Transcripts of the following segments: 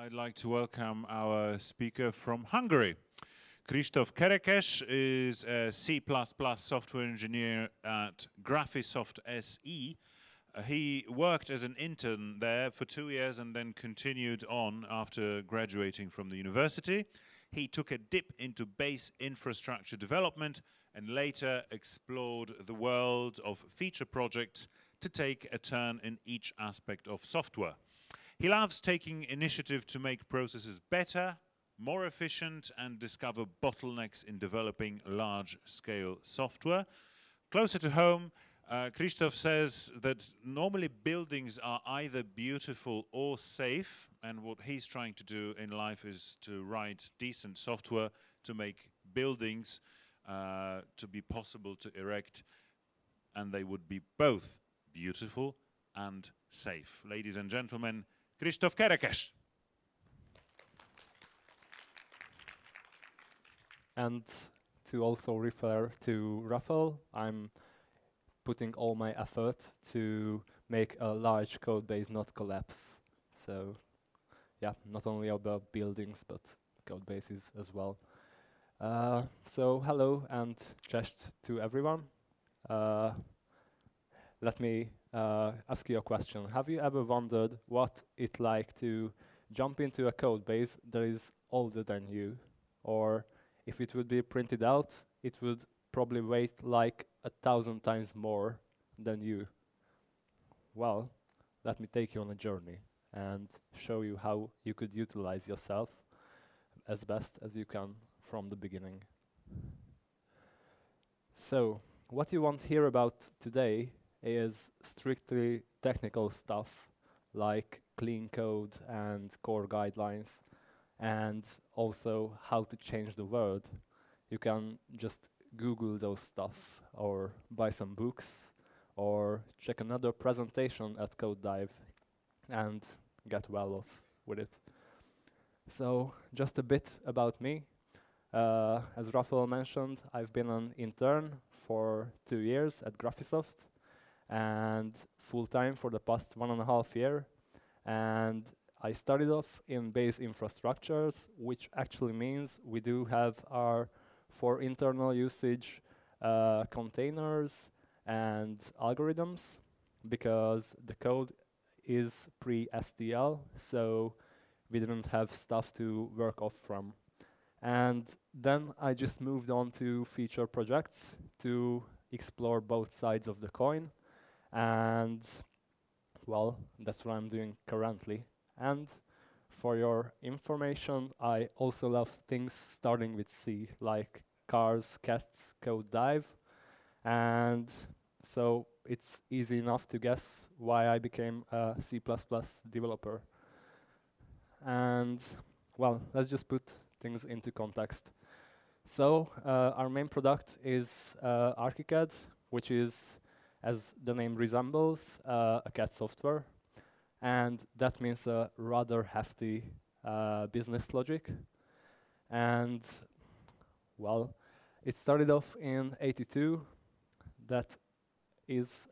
I'd like to welcome our speaker from Hungary. Kristóf Kerekes is a C++ software engineer at Graphisoft SE. He worked as an intern there for 2 years and then continued on after graduating from the university. He took a dip into base infrastructure development and later explored the world of feature projects to take a turn in each aspect of software. He loves taking initiative to make processes better, more efficient, and discover bottlenecks in developing large-scale software. Closer to home, Kristóf says that normally buildings are either beautiful or safe, and what he's trying to do in life is to write decent software to make buildings to be possible to erect, and they would be both beautiful and safe. Ladies and gentlemen, Kristóf Kerekes. And to also refer to Raphael, I'm putting all my effort to make a large code base not collapse. So yeah, not only about buildings, but code bases as well. So hello and cześć to everyone. Let me ask you a question. Have you ever wondered what it's like to jump into a code base that is older than you? Or if it would be printed out, it would probably weight like 1,000 times more than you. Well, let me take you on a journey and show you how you could utilize yourself as best as you can from the beginning. So, what you won't hear about today is strictly technical stuff like clean code and core guidelines, and also how to change the world. You can just Google those stuff or buy some books or check another presentation at code::dive and get well off with it. So just a bit about me. As Raphael mentioned, I've been an intern for 2 years at Graphisoft, and full-time for the past 1.5 years. And I started off in base infrastructures, which actually means we do have our, for internal usage, containers and algorithms, because the code is pre-STL, so we didn't have stuff to work off from. And then I just moved on to feature projects to explore both sides of the coin. And well, that's what I'm doing currently. And for your information, I also love things starting with C, like cars, cats, code::dive. And so it's easy enough to guess why I became a C++ developer. And well, let's just put things into context. So our main product is Archicad, which is, as the name resembles, a CAD software. And that means a rather hefty business logic. And well, it started off in '82. That is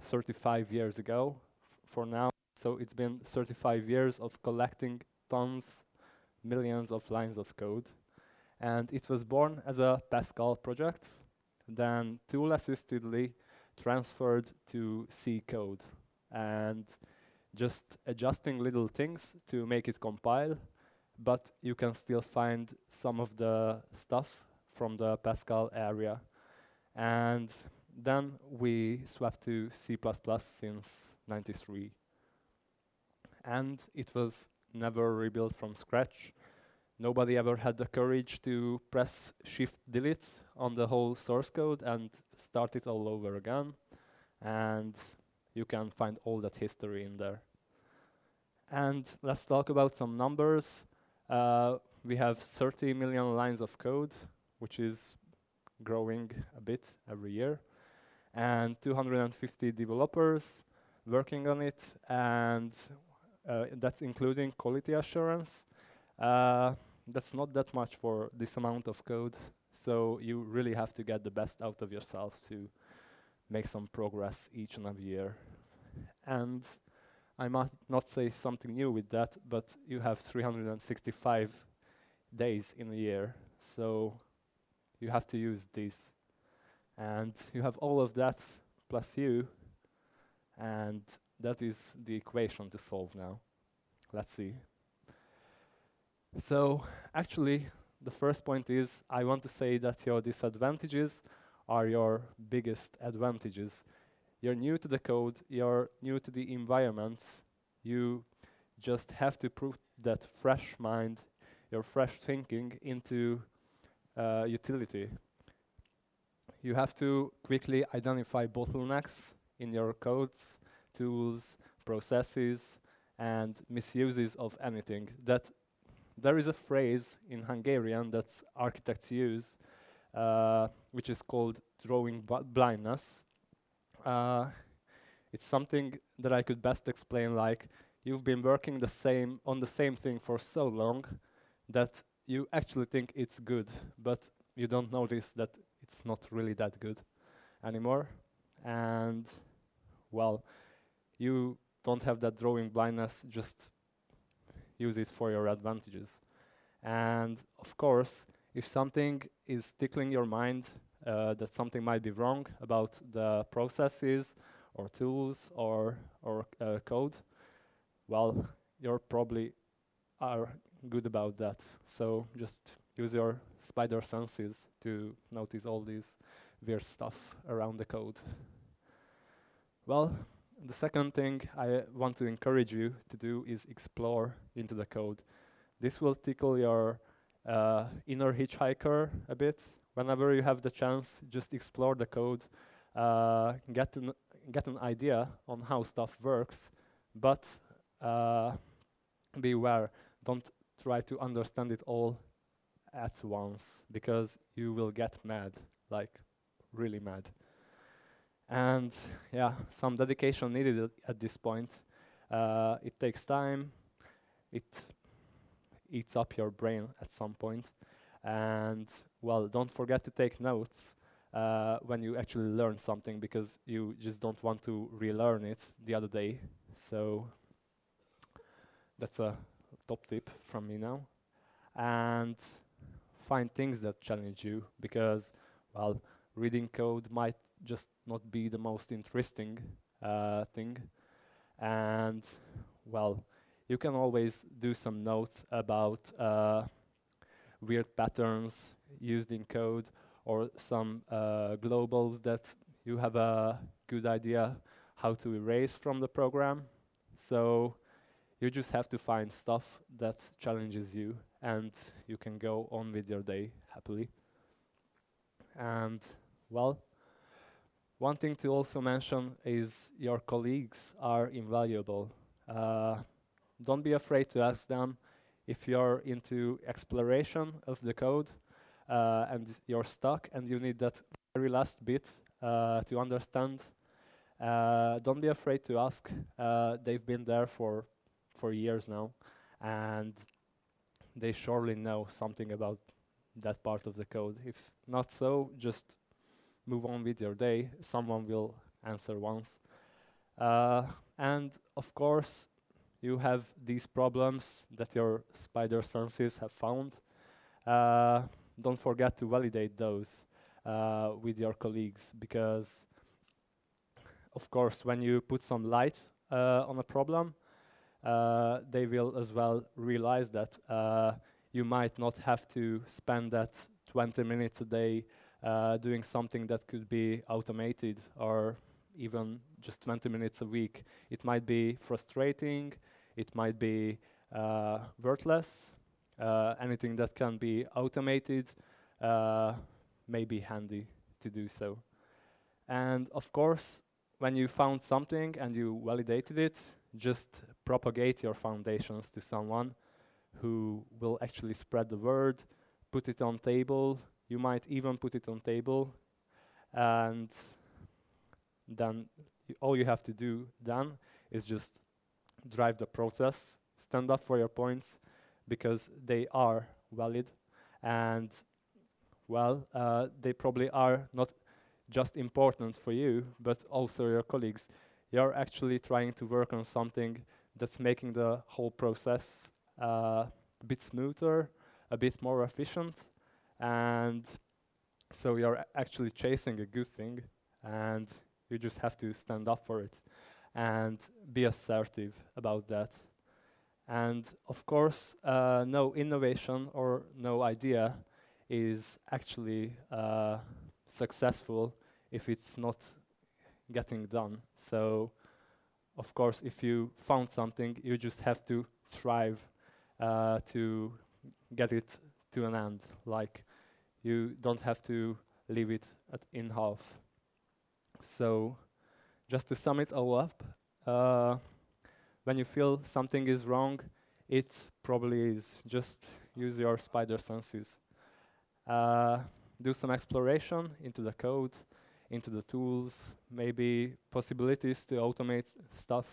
35 years ago for now. So it's been 35 years of collecting tons, millions of lines of code. And it was born as a Pascal project, then tool-assistedly transferred to C code, and just adjusting little things to make it compile, but you can still find some of the stuff from the Pascal area. And then we swapped to C++ since '93. And it was never rebuilt from scratch. Nobody ever had the courage to press Shift-Delete on the whole source code and start it all over again. And you can find all that history in there. And let's talk about some numbers. We have 30 million lines of code, which is growing a bit every year, and 250 developers working on it, and that's including quality assurance. That's not that much for this amount of code. So you really have to get the best out of yourself to make some progress each and every year. And I might not say something new with that, but you have 365 days in a year, so you have to use these. And you have all of that plus u, and that is the equation to solve now. Let's see. So actually, the first point is I want to say that your disadvantages are your biggest advantages. You're new to the code, you're new to the environment, you just have to put that fresh mind, your fresh thinking into utility. You have to quickly identify bottlenecks in your codes, tools, processes, and misuses of anything. There is a phrase in Hungarian that architects use, which is called drawing blindness. It's something that I could best explain like you've been working on the same thing for so long that you actually think it's good, but you don't notice that it's not really that good anymore. And well, you don't have that drawing blindness, just use it for your advantages. And of course, if something is tickling your mind, that something might be wrong about the processes or tools or code, well, you're probably are good about that. So just use your spider senses to notice all these weird stuff around the code. Well, the second thing I want to encourage you to do is explore into the code. This will tickle your inner hitchhiker a bit. Whenever you have the chance, just explore the code, get an idea on how stuff works, but beware, don't try to understand it all at once, because you will get mad, like really mad. And yeah, some dedication needed at this point. It takes time, it eats up your brain at some point. And well, don't forget to take notes when you actually learn something, because you just don't want to relearn it the other day. So that's a top tip from me now. And find things that challenge you, because well, reading code might just not be the most interesting thing. And well, you can always do some notes about weird patterns used in code, or some globals that you have a good idea how to erase from the program. So you just have to find stuff that challenges you, and you can go on with your day happily. And well, one thing to also mention is your colleagues are invaluable. Don't be afraid to ask them if you're into exploration of the code and you're stuck and you need that very last bit to understand. Don't be afraid to ask. They've been there for years now, and they surely know something about that part of the code. If not so, just move on with your day. Someone will answer once. And of course, you have these problems that your spider senses have found. Don't forget to validate those with your colleagues, because of course, when you put some light on a problem, they will as well realize that you might not have to spend that 20 minutes a day doing something that could be automated, or even just 20 minutes a week. It might be frustrating, it might be worthless. Anything that can be automated may be handy to do so. And of course, when you found something and you validated it, just propagate your foundations to someone who will actually spread the word, put it on table. You might even put it on table, and then all you have to do then is just drive the process, stand up for your points, because they are valid. And well, they probably are not just important for you, but also your colleagues. you're actually trying to work on something that's making the whole process a bit smoother, a bit more efficient, and so you're actually chasing a good thing, and you just have to stand up for it and be assertive about that. And of course, no innovation or no idea is actually successful if it's not getting done. So of course, if you found something, you just have to strive to get it to an end. Like, you don't have to leave it in half. So just to sum it all up, when you feel something is wrong, it probably is. Just use your spider senses. Do some exploration into the code, into the tools, maybe possibilities to automate stuff,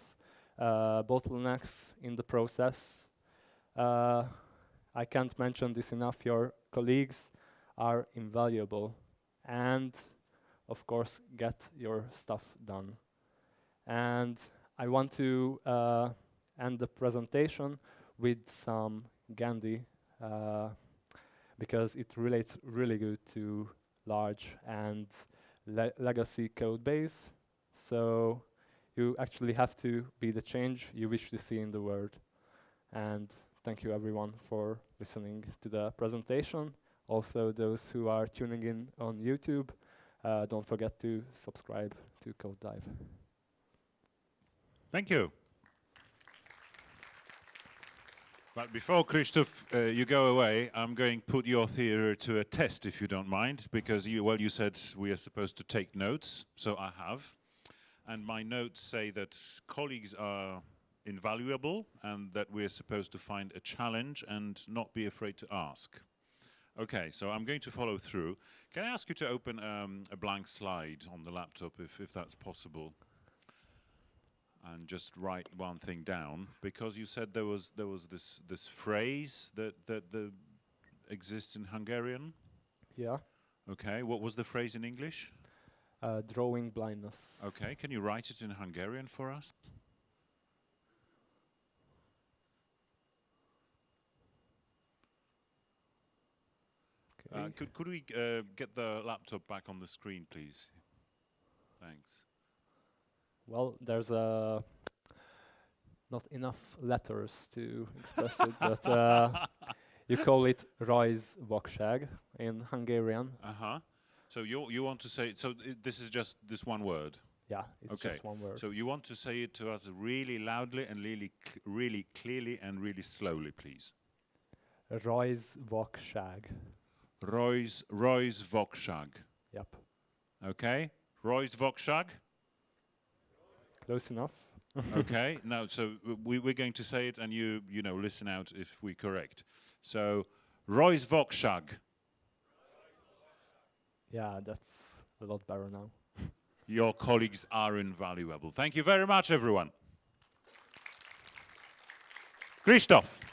bottlenecks in the process. I can't mention this enough, your colleagues are invaluable. And of course, get your stuff done. And I want to end the presentation with some Gandhi, because it relates really good to large and legacy code base. So you actually have to be the change you wish to see in the world. And thank you everyone for listening to the presentation. Also those who are tuning in on YouTube, don't forget to subscribe to code::dive. Thank you. But before, Kristóf, you go away, I'm going to put your theory to a test, if you don't mind, because you said we are supposed to take notes, so I have. And my notes say that colleagues are invaluable and that we are supposed to find a challenge and not be afraid to ask. Okay, so I'm going to follow through. Can I ask you to open a blank slide on the laptop, if that's possible? And just write one thing down, because you said there was this phrase that exists in Hungarian. Yeah. Okay, what was the phrase in English? Drawing blindness. Okay, can you write it in Hungarian for us? Could we get the laptop back on the screen, please? Thanks. Well, there's not enough letters to express it, but you call it rajzvakság in Hungarian. Uh-huh. So you want to say, so this is just this one word? Yeah, it's just one word. So you want to say it to us really loudly and really, really clearly and really slowly, please. Rajzvakság. Rajzvakság. Yep. Okay. Rajzvakság. Close enough. Okay. Now, so we're going to say it, and you know, listen out if we correct. So, rajzvakság. Yeah, that's a lot better now. Your colleagues are invaluable. Thank you very much, everyone. Kristóf.